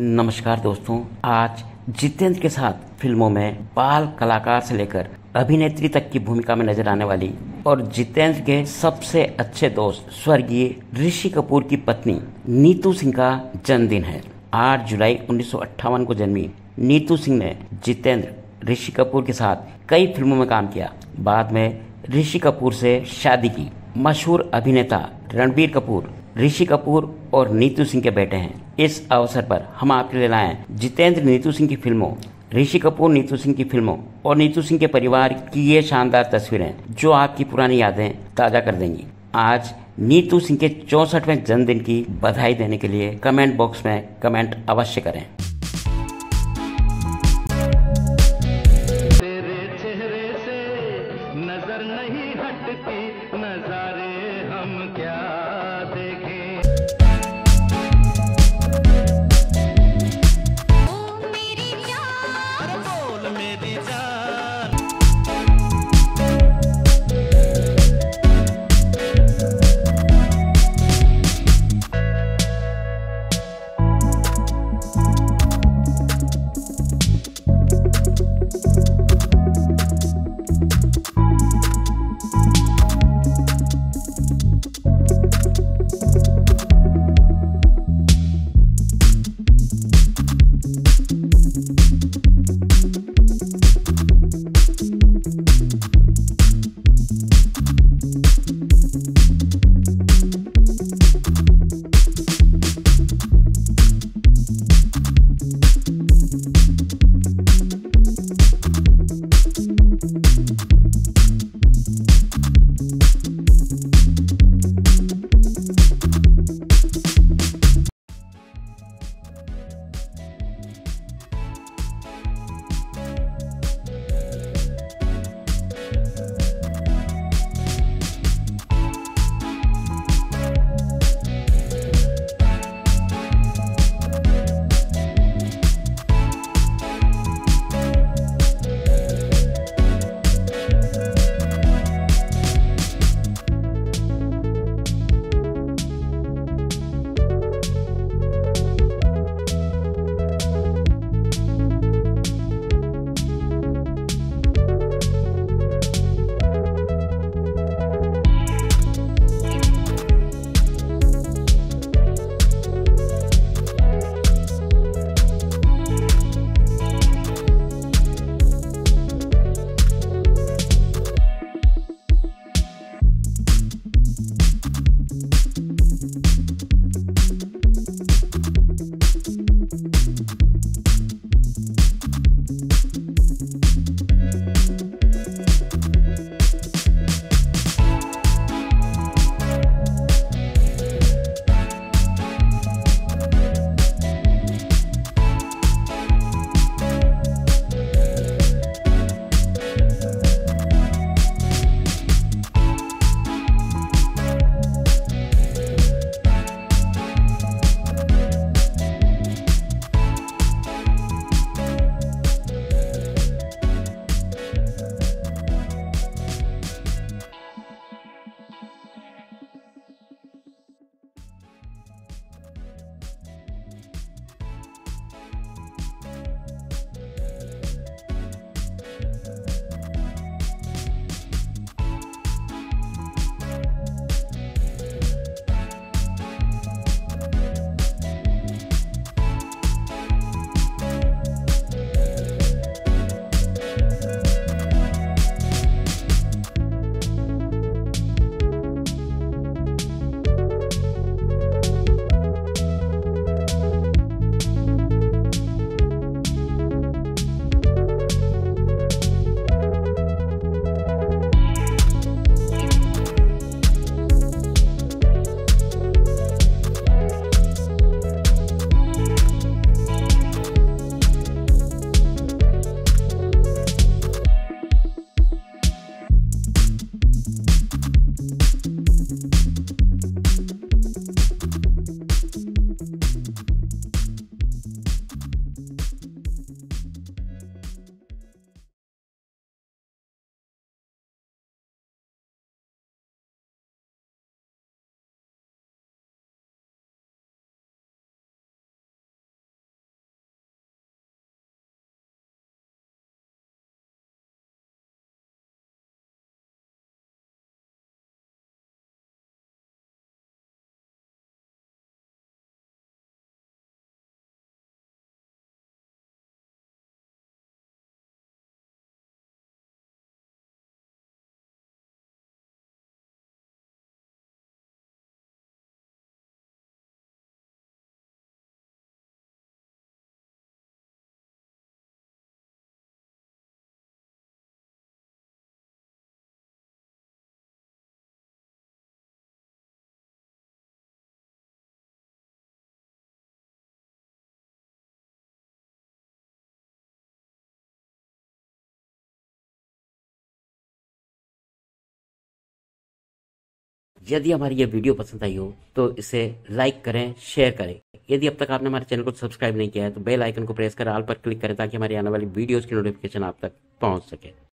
नमस्कार दोस्तों, आज जितेंद्र के साथ फिल्मों में बाल कलाकार से लेकर अभिनेत्री तक की भूमिका में नजर आने वाली और जितेंद्र के सबसे अच्छे दोस्त स्वर्गीय ऋषि कपूर की पत्नी नीतू सिंह का जन्मदिन है। 8 जुलाई 1958 को जन्मी नीतू सिंह ने जितेंद्र ऋषि कपूर के साथ कई फिल्मों में काम किया। बाद में ऋषि कपूर से शादी की। मशहूर अभिनेता रणबीर कपूर ऋषि कपूर और नीतू सिंह के बेटे हैं। इस अवसर पर हम आपके लिए लाए जितेंद्र नीतू सिंह की फिल्मों, ऋषि कपूर नीतू सिंह की फिल्मों और नीतू सिंह के परिवार की ये शानदार तस्वीरें जो आपकी पुरानी यादें ताजा कर देंगी। आज नीतू सिंह के 64वें जन्मदिन की बधाई देने के लिए कमेंट बॉक्स में कमेंट अवश्य करें। तेरे चेहरे से नजर नहीं हटती, नजारे हम क्या देखें। यदि हमारी ये वीडियो पसंद आई हो तो इसे लाइक करें, शेयर करें। यदि अब तक आपने हमारे चैनल को सब्सक्राइब नहीं किया है तो बेल आइकन को प्रेस कर ऑल पर क्लिक करें ताकि हमारी आने वाली वीडियोस की नोटिफिकेशन आप तक पहुंच सके।